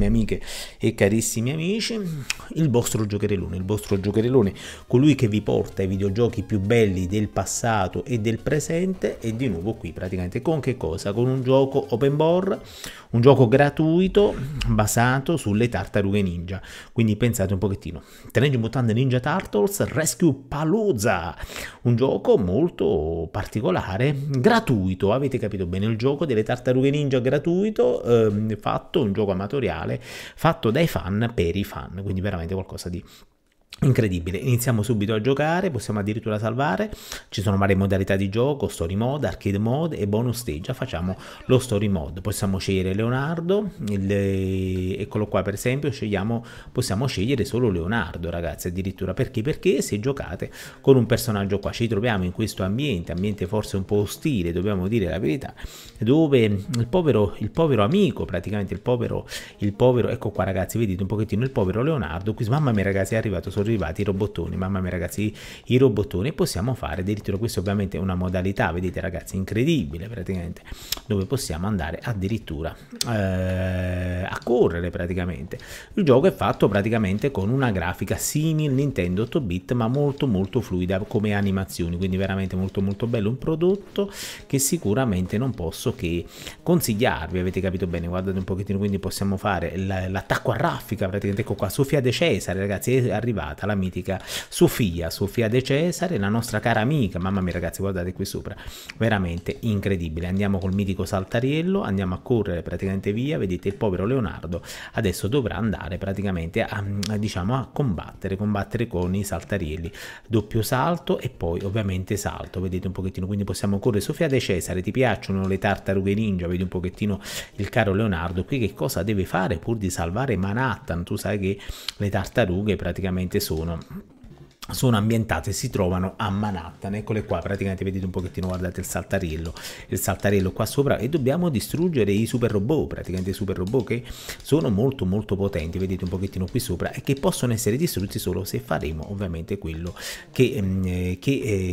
carissime amiche e carissimi amici, il vostro Giocherellone, colui che vi porta i videogiochi più belli del passato e del presente, e di nuovo qui praticamente con che cosa? Con un gioco OpenBor, un gioco gratuito basato sulle tartarughe ninja. Quindi pensate un pochettino, Teenage Mutant Ninja Turtles Rescue Palooza, un gioco molto particolare, gratuito, avete capito bene, il gioco delle tartarughe ninja gratuito, fatto, un gioco amatoriale fatto dai fan per i fan, quindi veramente qualcosa di incredibile. Iniziamo subito a giocare, possiamo addirittura salvare, ci sono varie modalità di gioco, story mode, arcade mode e bonus stage. Facciamo lo story mode, possiamo scegliere Leonardo, eccolo qua per esempio, possiamo scegliere solo Leonardo ragazzi, addirittura perché se giocate con un personaggio qua, ci troviamo in questo ambiente forse un po' ostile, dobbiamo dire la verità, dove il povero amico, praticamente il povero, ecco qua ragazzi, vedete un pochettino il povero Leonardo, qui, mamma mia ragazzi, è arrivato, sono arrivati i robottoni, mamma mia ragazzi, i robottoni. Possiamo fare addirittura, questo ovviamente è una modalità, vedete ragazzi, incredibile praticamente, dove possiamo andare addirittura a correre praticamente. Il gioco è fatto praticamente con una grafica simile Nintendo 8-bit, ma molto molto fluida come animazioni, quindi veramente molto molto bello, un prodotto che sicuramente non posso che consigliarvi, avete capito bene, guardate un pochettino. Quindi possiamo fare l'attacco a raffica praticamente, ecco qua, Sofia de Cesare ragazzi, è arrivata la mitica Sofia de Cesare, la nostra cara amica, mamma mia ragazzi, guardate qui sopra, veramente incredibile. Andiamo col mitico saltariello, andiamo a correre praticamente via, vedete il povero Leonardo adesso dovrà andare praticamente a combattere con i saltarielli, doppio salto e poi ovviamente salto, vedete un pochettino. Quindi possiamo correre. Sofia de Cesare, ti piacciono le tartarughe ninja? Vedi un pochettino il caro Leonardo qui che cosa deve fare pur di salvare Manhattan. Tu sai che le tartarughe praticamente sono ambientate, si trovano a Manhattan, eccole qua praticamente, vedete un pochettino, guardate il saltarello qua sopra, e dobbiamo distruggere i super robot, praticamente i super robot che sono molto molto potenti, vedete un pochettino qui sopra, e che possono essere distrutti solo se faremo ovviamente quello che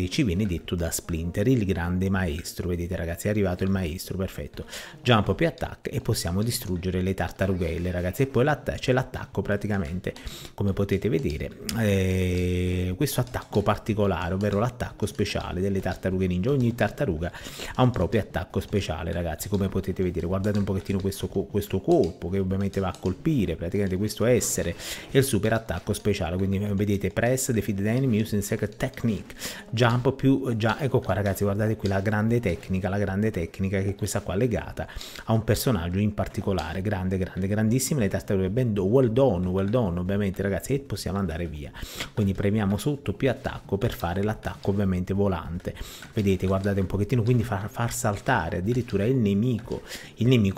ci viene detto da Splinter, il grande maestro. Vedete ragazzi, è arrivato il maestro, perfetto, jump più attack e possiamo distruggere le tartarughe ragazzi. E poi c'è l'attacco praticamente, come potete vedere, questo attacco particolare, ovvero l'attacco speciale delle tartarughe ninja. Ogni tartaruga ha un proprio attacco speciale ragazzi, come potete vedere, guardate un pochettino questo colpo che ovviamente va a colpire praticamente questo essere, e il super attacco speciale. Quindi vedete, press, defeat the enemy using secret technique, jump più già, ecco qua ragazzi, guardate qui la grande tecnica che questa qua è legata a un personaggio in particolare, grandissime le tartarughe, well done ovviamente ragazzi, e possiamo andare via. Quindi premiamo sotto più attacco per fare l'attacco ovviamente volante, vedete, guardate un pochettino. Quindi far saltare addirittura il nemico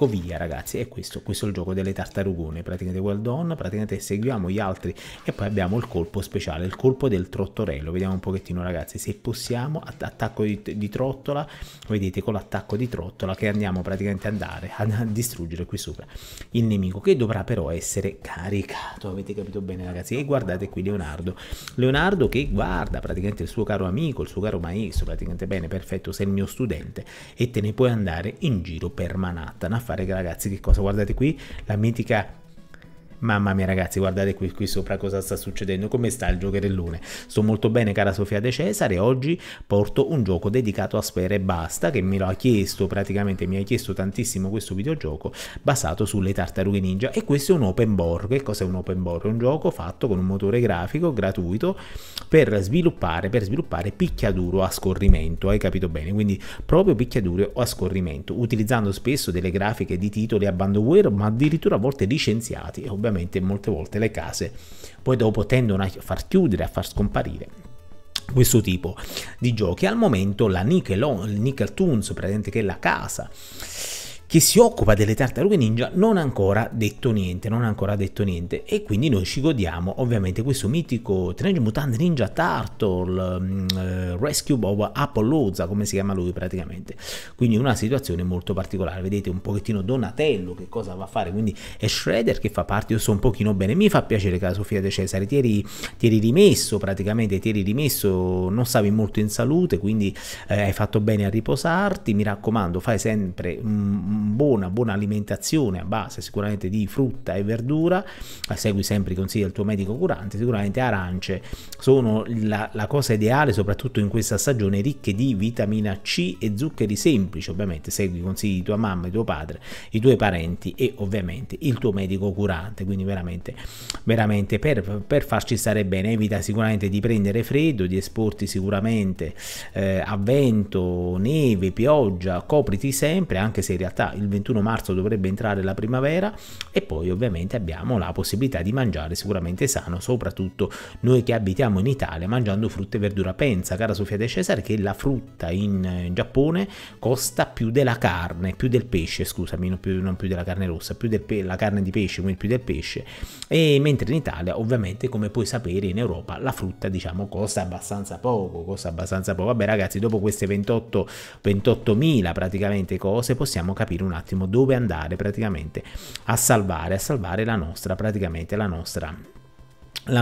via ragazzi, e questo è il gioco delle tartarugone praticamente, well done, praticamente seguiamo gli altri. E poi abbiamo il colpo speciale, il colpo del trottorello, vediamo un pochettino ragazzi se possiamo, attacco di trottola, vedete, con l'attacco di trottola che andiamo praticamente a distruggere qui sopra il nemico, che dovrà però essere caricato, avete capito bene ragazzi. E guardate qui Leonardo che guarda praticamente il suo caro amico, il suo caro maestro, praticamente, bene, perfetto, sei il mio studente e te ne puoi andare in giro per Manhattan a fare ragazzi che cosa? Guardate qui la mitica, mamma mia ragazzi, guardate qui sopra cosa sta succedendo, come sta il Giocherellone. Sto molto bene cara Sofia de Cesare, oggi porto un gioco dedicato a Sfera e Basta, che me lo ha chiesto praticamente, mi ha chiesto tantissimo questo videogioco basato sulle tartarughe ninja, e questo è un OpenBor. Che cos'è un OpenBor? È un gioco fatto con un motore grafico gratuito per sviluppare picchiaduro a scorrimento, hai capito bene, quindi proprio picchiaduro a scorrimento, utilizzando spesso delle grafiche di titoli abandonware, ma addirittura a volte licenziati, ovviamente molte volte le case poi dopo tendono a far chiudere, a far scomparire questo tipo di giochi. Al momento la Nickel Toons, praticamente, che è la casa che si occupa delle tartarughe ninja, non ha ancora detto niente, e quindi noi ci godiamo ovviamente questo mitico Teenage Mutant Ninja Turtle Rescue Palooza, come si chiama lui praticamente. Quindi una situazione molto particolare, vedete un pochettino Donatello che cosa va a fare, quindi è Shredder che fa parte. Io sto un pochino bene, mi fa piacere che la Sofia de Cesare ti eri rimesso praticamente, non stavi molto in salute, quindi hai fatto bene a riposarti, mi raccomando fai sempre buona alimentazione a base sicuramente di frutta e verdura, segui sempre i consigli del tuo medico curante, sicuramente arance sono la cosa ideale soprattutto in questa stagione, ricche di vitamina C e zuccheri semplici, ovviamente segui i consigli di tua mamma, di tuo padre, i tuoi parenti e ovviamente il tuo medico curante, quindi veramente per farci stare bene, evita sicuramente di prendere freddo, di esporti sicuramente a vento, neve, pioggia, copriti sempre, anche se in realtà il 21 marzo dovrebbe entrare la primavera, e poi ovviamente abbiamo la possibilità di mangiare sicuramente sano, soprattutto noi che abitiamo in Italia, mangiando frutta e verdura. Pensa, cara Sofia de Cesare, che la frutta in Giappone costa più della carne, più del pesce, scusami, non più della carne rossa, più della carne di pesce, quindi più del pesce, e mentre in Italia ovviamente, come puoi sapere, in Europa la frutta diciamo costa abbastanza poco, Vabbè ragazzi, dopo queste 28.000 praticamente cose possiamo capire un attimo dove andare praticamente a salvare la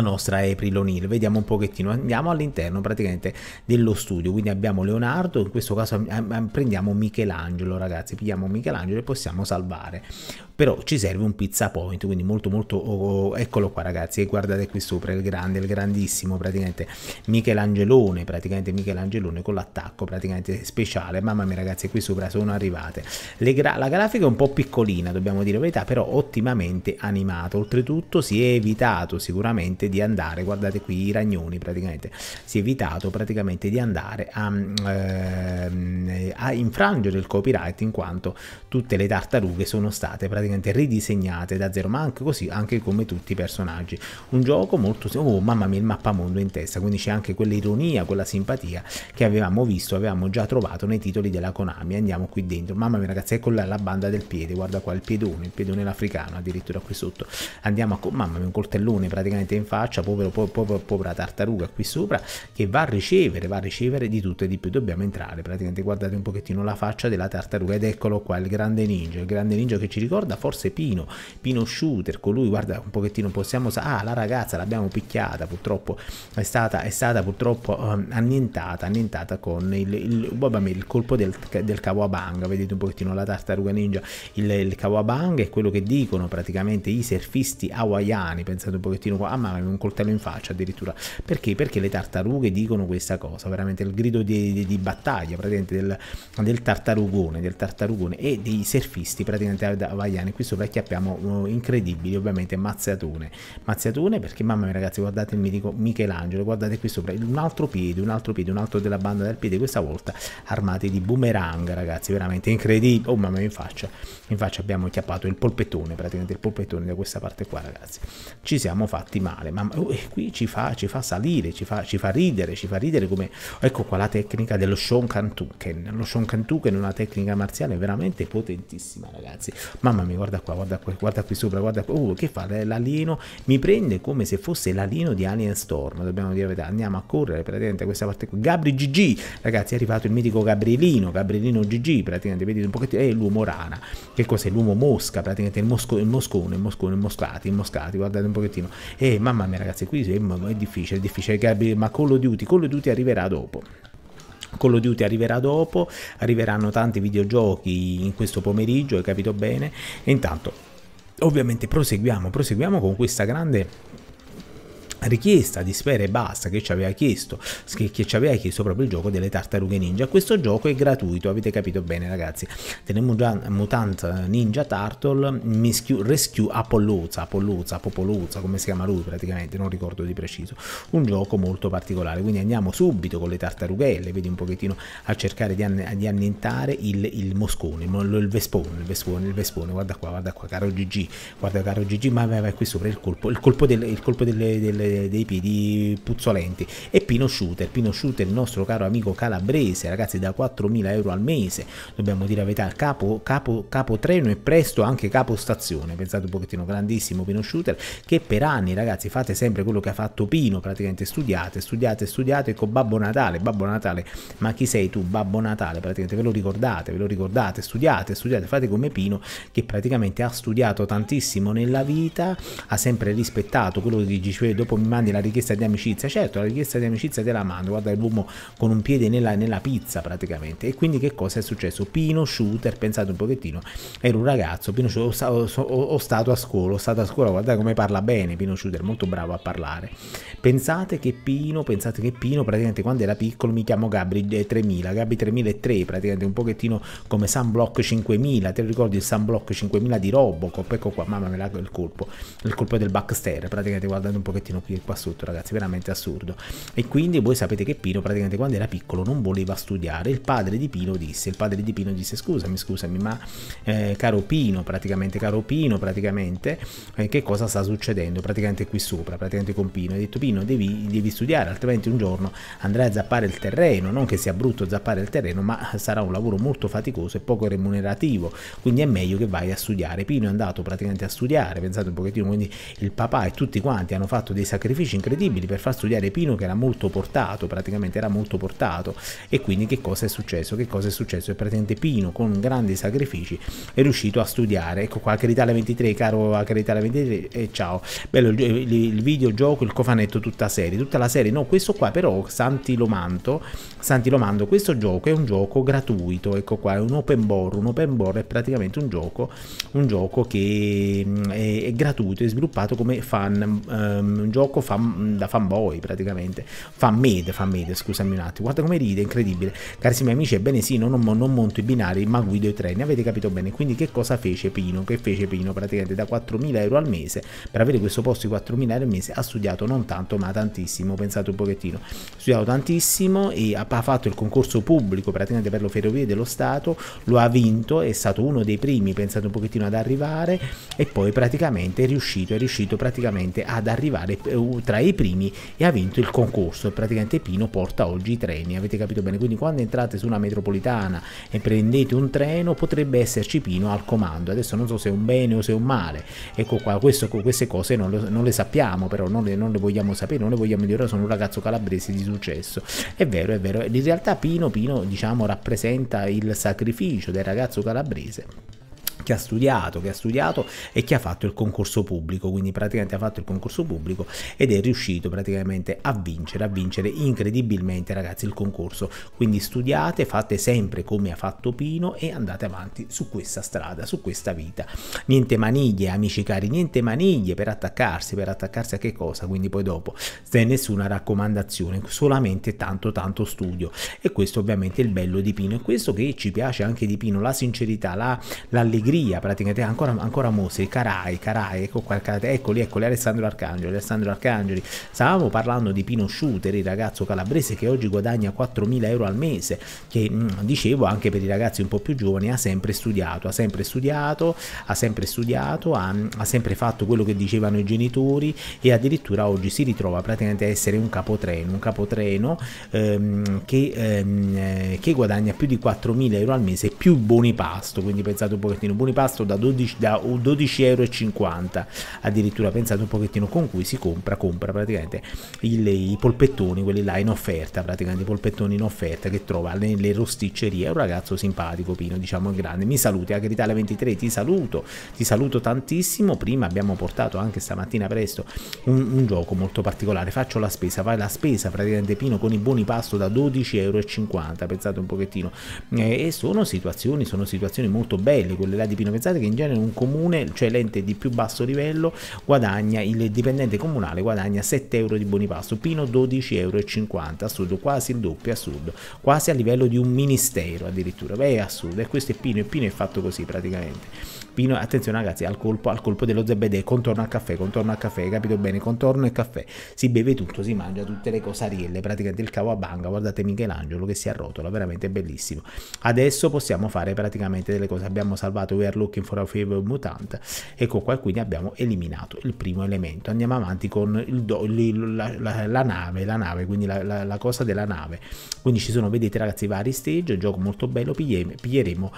nostra April O'Neil. Vediamo un pochettino, andiamo all'interno praticamente dello studio, quindi abbiamo Leonardo, in questo caso prendiamo Michelangelo, ragazzi, pigliamo Michelangelo e possiamo salvare, però ci serve un pizza point, quindi molto eccolo qua ragazzi, e guardate qui sopra il grande, il grandissimo praticamente Michelangelone, con l'attacco praticamente speciale. Mamma mia ragazzi, qui sopra sono arrivate la grafica è un po' piccolina, dobbiamo dire la verità, però ottimamente animato. Oltretutto si è evitato sicuramente di andare, guardate qui i ragnoni praticamente, si è evitato praticamente di andare a infrangere il copyright, in quanto tutte le tartarughe sono state praticamente ridisegnate da zero, ma anche così, anche come tutti i personaggi. Un gioco molto, oh mamma mia, il mappamondo in testa, quindi c'è anche quell'ironia, quella simpatia che avevamo già trovato nei titoli della Konami. Andiamo qui dentro, mamma mia ragazzi, ecco la banda del piede, guarda qua il piedone l'africano addirittura qui sotto. Andiamo a, mamma mia, un coltellone praticamente in faccia, povera tartaruga qui sopra, che va a ricevere di tutto e di più. Dobbiamo entrare praticamente, guardate un pochettino la faccia della tartaruga, ed eccolo qua il grande ninja che ci ricorda forse Pino Shooter, colui, guarda un pochettino, possiamo, la ragazza l'abbiamo picchiata, purtroppo è stata purtroppo annientata con il colpo del kawabanga. Vedete un pochettino la tartaruga ninja, il kawabanga è quello che dicono praticamente i surfisti hawaiani, pensate un pochettino qua. Ah, mamma mia, un coltello in faccia addirittura, perché le tartarughe dicono questa cosa, veramente il grido di battaglia praticamente del tartarugone e dei surfisti praticamente hawaiani. Qui sopra chiappiamo incredibili ovviamente mazziatone, perché mamma mia ragazzi, guardate il mitico Michelangelo, guardate qui sopra un altro piede della banda del piede, questa volta armati di boomerang ragazzi, veramente incredibile. Oh mamma mia, in faccia abbiamo chiappato il polpettone da questa parte qua ragazzi, ci siamo fatti male, ma qui ci fa salire, ci fa ridere come, ecco qua la tecnica dello Shonkantuken. Lo Shonkantuken è una tecnica marziale veramente potentissima ragazzi, mamma mia, guarda qui sopra, che fa l'alieno, mi prende come se fosse l'alieno di Alien Storm, dobbiamo dire la verità. Andiamo a correre praticamente a questa parte qui. Gabri GG ragazzi, è arrivato il mitico Gabrielino GG praticamente, vedete un pochettino, è l'uomo rana, che cos'è, l'uomo mosca praticamente, il moscone, guardate un pochettino. E mamma mia ragazzi, qui è difficile, ma Call of Duty arriverà dopo. Arriveranno tanti videogiochi in questo pomeriggio, hai capito bene? E intanto ovviamente proseguiamo con questa grande richiesta di Sfera e Basta che ci aveva chiesto proprio il gioco delle tartarughe ninja. Questo gioco è gratuito, avete capito bene ragazzi, teniamo già Mutant Ninja Turtle Rescue Palooza, come si chiama lui praticamente, non ricordo di preciso, un gioco molto particolare. Quindi andiamo subito con le tartarughelle, vedi un pochettino, a cercare di annientare il moscone, il vespone. Guarda qua caro GG, ma vai qui sopra il colpo dei piedi puzzolenti. E Pino Shooter, il nostro caro amico calabrese ragazzi, da 4.000 euro al mese, dobbiamo dire la verità, capotreno e presto anche capostazione, pensate un pochettino, grandissimo Pino Shooter, che per anni ragazzi, fate sempre quello che ha fatto Pino praticamente, studiate con Babbo Natale, ma chi sei tu Babbo Natale praticamente, ve lo ricordate, studiate, fate come Pino, che praticamente ha studiato tantissimo nella vita, ha sempre rispettato quello che dice dopo mi mandi la richiesta di amicizia. Certo, la richiesta di amicizia te la mando, guarda l'uomo con un piede nella pizza praticamente. E quindi che cosa è successo? Pino Shooter, pensate un pochettino, era un ragazzo, Pino Shooter, ho stato a scuola, guarda come parla bene Pino Shooter, molto bravo a parlare. Pensate che Pino praticamente quando era piccolo, mi chiamo Gabri 3003, praticamente un pochettino come Sanblock 5000, te lo ricordi il Sanblock 5000 di Robocop? Ecco qua, mamma me la, il colpo del backstare, praticamente guardando un pochettino qui e qua sotto, ragazzi, veramente assurdo. E quindi voi sapete che Pino praticamente quando era piccolo non voleva studiare, il padre di Pino disse scusami ma caro Pino, che cosa sta succedendo praticamente qui sopra, praticamente con Pino? Ha detto Pino devi studiare, altrimenti un giorno andrai a zappare il terreno, non che sia brutto zappare il terreno, ma sarà un lavoro molto faticoso e poco remunerativo, quindi è meglio che vai a studiare. Pino è andato praticamente a studiare, pensate un pochettino, quindi il papà e tutti quanti hanno fatto dei sacrifici incredibili per far studiare Pino, che era molto portato, praticamente era molto portato. E quindi che cosa è successo? Che cosa è successo? È praticamente Pino con grandi sacrifici è riuscito a studiare. Ecco qua, Hackerita23, caro Hackerita23, ciao, bello il videogioco, il cofanetto, tutta la serie, no, questo qua però, Santi Lomanto, questo gioco è un gioco gratuito, ecco qua, è un OpenBor, è praticamente un gioco che è gratuito, è sviluppato come fan, un gioco da fanboy praticamente, fan made, scusami un attimo, guarda come ride, incredibile. Carissimi amici, ebbene sì, non monto i binari ma guido i treni, avete capito bene. Quindi che cosa fece Pino? Praticamente da 4.000 euro al mese, per avere questo posto di 4.000 euro al mese ha studiato non tanto ma tantissimo, pensate un pochettino, ha studiato tantissimo e ha fatto il concorso pubblico praticamente per le Ferrovie dello Stato, lo ha vinto, è stato uno dei primi, pensate un pochettino, ad arrivare, e poi praticamente è riuscito praticamente ad arrivare tra i primi e ha vinto il concorso. Praticamente Pino porta oggi i treni, avete capito bene? Quindi quando entrate su una metropolitana e prendete un treno potrebbe esserci Pino al comando. Adesso non so se è un bene o se è un male, ecco qua, queste cose non le sappiamo, però non le vogliamo sapere, non le vogliamo dire. Ora sono un ragazzo calabrese di successo, è vero, in realtà Pino diciamo rappresenta il sacrificio del ragazzo calabrese che ha studiato e che ha fatto il concorso pubblico. Quindi praticamente ha fatto il concorso pubblico ed è riuscito praticamente a vincere incredibilmente, ragazzi, il concorso. Quindi studiate, fate sempre come ha fatto Pino e andate avanti su questa strada, su questa vita. Niente maniglie, amici cari, niente maniglie per attaccarsi a che cosa? Quindi poi dopo, se nessuna raccomandazione, solamente tanto studio. E questo ovviamente è il bello di Pino, e questo che ci piace anche di Pino, la sincerità, l'allegria, praticamente ancora Mose, carai, ecco qua, eccoli, Alessandro Arcangeli. Stavamo parlando di Pino Shooter, il ragazzo calabrese che oggi guadagna 4.000 euro al mese, che dicevo anche per i ragazzi un po' più giovani ha sempre studiato, ha sempre fatto quello che dicevano i genitori, e addirittura oggi si ritrova praticamente a essere un capotreno che guadagna più di 4.000 euro al mese più buoni pasto. Quindi pensate un pochettino, buoni pasto da 12,50 euro addirittura, pensate un pochettino, con cui si compra praticamente i polpettoni, quelli là in offerta, praticamente i polpettoni in offerta che trova nelle rosticcerie. È un ragazzo simpatico Pino, diciamo, grande. Mi saluti Hackerita23, ti saluto tantissimo. Prima abbiamo portato anche stamattina presto un gioco molto particolare, faccio la spesa, fai la spesa praticamente Pino, con i buoni pasto da 12,50 euro, pensate un pochettino, e sono situazioni molto belle quelle là di Pino. Pensate che in genere un comune, cioè l'ente di più basso livello, il dipendente comunale guadagna 7 euro di buoni pasto, Pino 12,50 euro, assurdo, quasi il doppio, assurdo, quasi a livello di un ministero addirittura, beh è assurdo. E questo è Pino, e Pino è fatto così praticamente. Pino, attenzione ragazzi, al colpo dello zebedè, contorno al caffè, capito bene, contorno e caffè, si beve tutto, si mangia tutte le cosarielle, praticamente il cavabanga, guardate Michelangelo che si arrotola, veramente bellissimo. Adesso possiamo fare praticamente delle cose, abbiamo salvato We Are Looking for a Favor Mutant, ecco qua, quindi abbiamo eliminato il primo elemento, andiamo avanti con la nave, quindi la cosa della nave. Quindi ci sono, vedete ragazzi, vari stage, gioco molto bello, piglieremo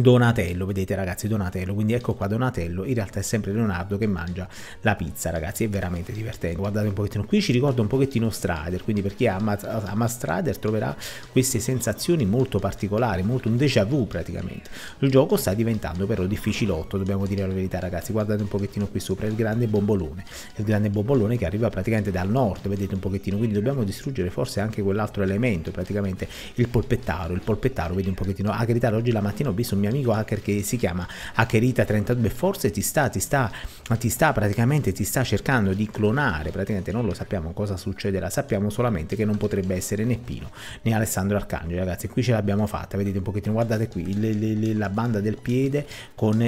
Donatello, vedete ragazzi, Donatello, quindi ecco qua Donatello, in realtà è sempre Leonardo che mangia la pizza, ragazzi, è veramente divertente, guardate un pochettino, qui ci ricorda un pochettino Strider, quindi per chi ama Strider troverà queste sensazioni molto particolari, molto un déjà vu praticamente. Il gioco sta diventando però difficilotto, dobbiamo dire la verità ragazzi, guardate un pochettino qui sopra il grande bombolone che arriva praticamente dal nord, vedete un pochettino, quindi dobbiamo distruggere forse anche quell'altro elemento, praticamente il polpettaro, vedi un pochettino, Hackerita, oggi la mattina ho visto un mio amico hacker che si chiama Hackerita32, forse ti sta cercando di clonare, praticamente non lo sappiamo cosa succederà, sappiamo solamente che non potrebbe essere né Pino né Alessandro Arcangeli, ragazzi, qui ce l'abbiamo fatta, vedete un pochettino, guardate qui la banda del piede con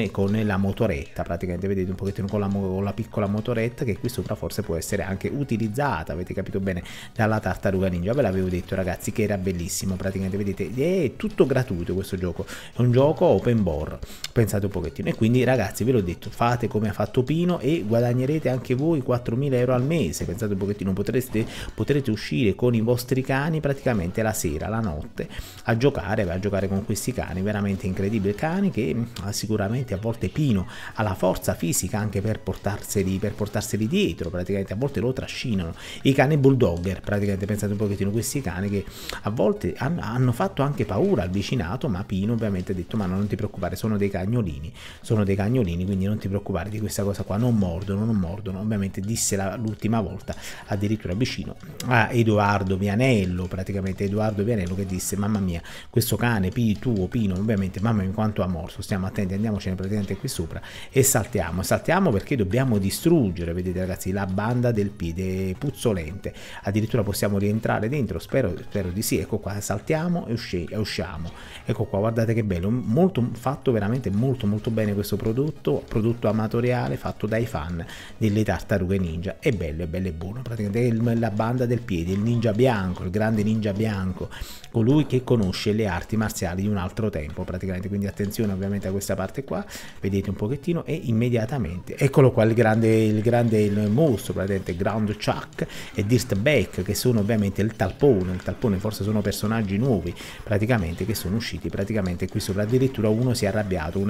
la motoretta, praticamente vedete un pochettino con la piccola motoretta che qui sopra forse può essere anche utilizzata, avete capito bene, dalla tartaruga ninja, ve l'avevo detto ragazzi che era bellissimo, praticamente vedete è tutto gratuito questo gioco, è un gioco OpenBor, pensate un pochettino, e quindi ragazzi ve l'ho detto, fate come ha fatto Pino e guadagnerete anche voi 4.000 euro al mese, pensate un pochettino, potrete uscire con i vostri cani praticamente la sera, la notte a giocare con questi cani, veramente incredibile, cani che sicuramente a volte Pino ha la forza fisica anche per portarseli dietro, praticamente a volte lo trascinano, i cani bulldogger praticamente, pensate un pochettino, questi cani che a volte hanno fatto anche paura al vicinato, ma Pino ovviamente ha detto ma non ti preoccupare, sono dei cagnolini, quindi non ti preoccupare di questa cosa qua, non mordono, ovviamente disse l'ultima volta addirittura vicino a Edoardo Vianello, praticamente Edoardo Vianello che disse mamma mia questo cane Pino, ovviamente mamma mia quanto ha morso, stiamo attenti, andiamocene praticamente qui sopra e saltiamo perché dobbiamo distruggere, vedete ragazzi, la banda del piede puzzolente, addirittura possiamo rientrare dentro, spero di sì, ecco qua, saltiamo e usciamo, ecco qua, guardate che bello, molto fatto, veramente molto bene questo prodotto amatoriale fatto dai fan delle tartarughe ninja, è bello e buono, praticamente è la banda del piede, il ninja bianco, il grande ninja bianco, colui che conosce le arti marziali di un altro tempo praticamente, quindi attenzione ovviamente a questa parte qua, vedete un pochettino e immediatamente eccolo qua il grande mostro praticamente, Ground Chuck e Dirtback, che sono ovviamente il talpone, forse sono personaggi nuovi praticamente che sono usciti praticamente qui sopra, addirittura uno si è arrabbiato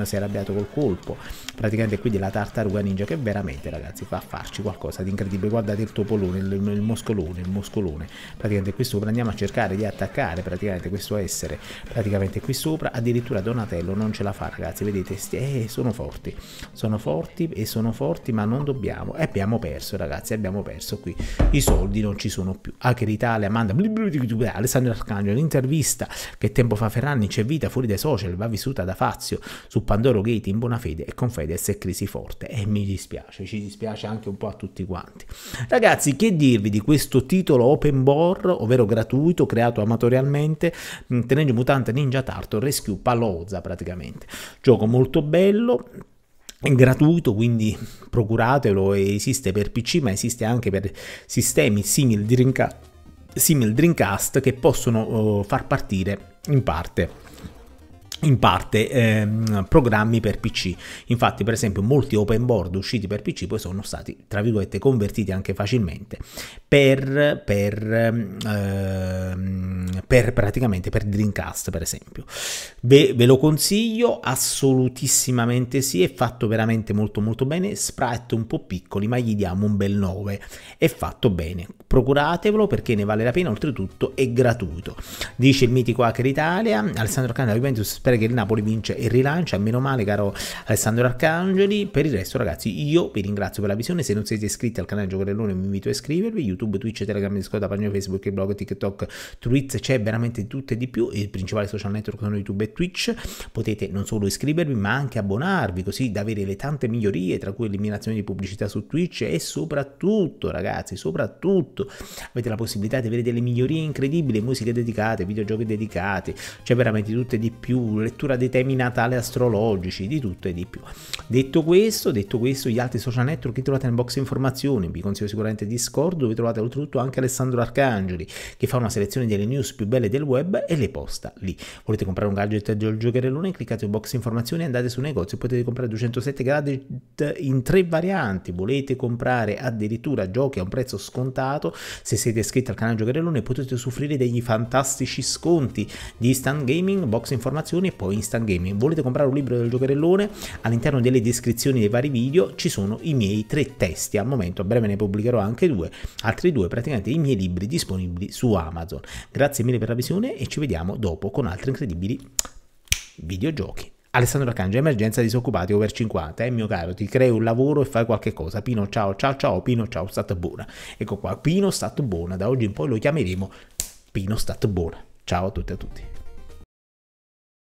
col colpo praticamente, quindi la tartaruga ninja che veramente ragazzi fa farci qualcosa di incredibile, guardate il topolone, il muscolone praticamente qui sopra, andiamo a cercare di attaccare praticamente questo essere praticamente qui sopra, addirittura Donatello non ce la fa ragazzi, vedete sono forti ma non dobbiamo, e abbiamo perso ragazzi, qui i soldi non ci sono più, Hackeritalia manda Alessandro Arcangeli l'intervista che tempo fa Ferrani, c'è vita fuori dai social, va vissuta da Fazio su Pandoro Gate in buona fede e con Fedez e Crisi Forte, e mi dispiace, ci dispiace anche un po' a tutti quanti ragazzi, che dirvi di questo titolo OpenBor, ovvero gratuito, creato amatorialmente, Teenage Mutant Ninja Turtles Rescue Palooza praticamente, gioco molto bello, è gratuito, quindi procuratelo, esiste per PC ma esiste anche per sistemi simili Dreamcast che possono far partire in parte programmi per PC, infatti per esempio molti OpenBor usciti per PC poi sono stati tra virgolette convertiti anche facilmente per Dreamcast per esempio, ve lo consiglio assolutissimamente sì, è fatto veramente molto bene, sprite un po' piccoli ma gli diamo un bel 9, è fatto bene, procuratevelo perché ne vale la pena, oltretutto è gratuito, dice il mitico Hackeritalia, Alessandro Arcangeli Juventus spera che il Napoli vince e rilancia, meno male caro Alessandro Arcangeli, per il resto ragazzi io vi ringrazio per la visione, se non siete iscritti al canale Giocherellone vi invito a iscrivervi, YouTube, Twitch, Telegram, Discord, pagina Facebook, blog, TikTok, Twitter, c'è veramente tutto e di più, il principale social network sono YouTube e Twitch, potete non solo iscrivervi ma anche abbonarvi così da avere le tante migliorie tra cui eliminazione di pubblicità su Twitch e soprattutto ragazzi, soprattutto avete la possibilità di avere delle migliorie incredibili, musiche dedicate, videogiochi dedicati, c'è veramente tutto e di più, lettura dei temi natali astrologici, di tutto e di più. Detto questo gli altri social network che trovate nel box informazioni, vi consiglio sicuramente Discord dove trovate oltretutto anche Alessandro Arcangeli che fa una selezione delle news più belle del web e le posta lì. Volete comprare un gadget del Giocherellone, cliccate in box informazioni e andate sul negozio, potete comprare 207 gadget in 3 varianti, volete comprare addirittura giochi a un prezzo scontato, Se siete iscritti al canale Giocherellone potete usufruire degli fantastici sconti di Instant Gaming, Box Informazioni e poi Instant Gaming. Volete comprare un libro del Giocherellone? All'interno delle descrizioni dei vari video ci sono i miei 3 testi, al momento a breve ne pubblicherò anche 2, altri 2 praticamente i miei libri disponibili su Amazon. Grazie mille per la visione e ci vediamo dopo con altri incredibili videogiochi. Alessandro Arcangeli, emergenza disoccupati over 50, mio caro, ti crei un lavoro e fai qualche cosa. Pino, ciao, ciao, ciao, Pino, ciao, stat buona. Ecco qua, Pino stat buona, da oggi in poi lo chiameremo Pino stat buona. Ciao a tutti.